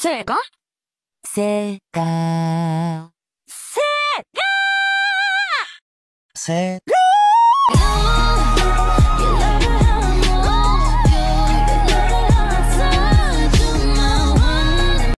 SEGA? SEGA. SEGA! SEGA!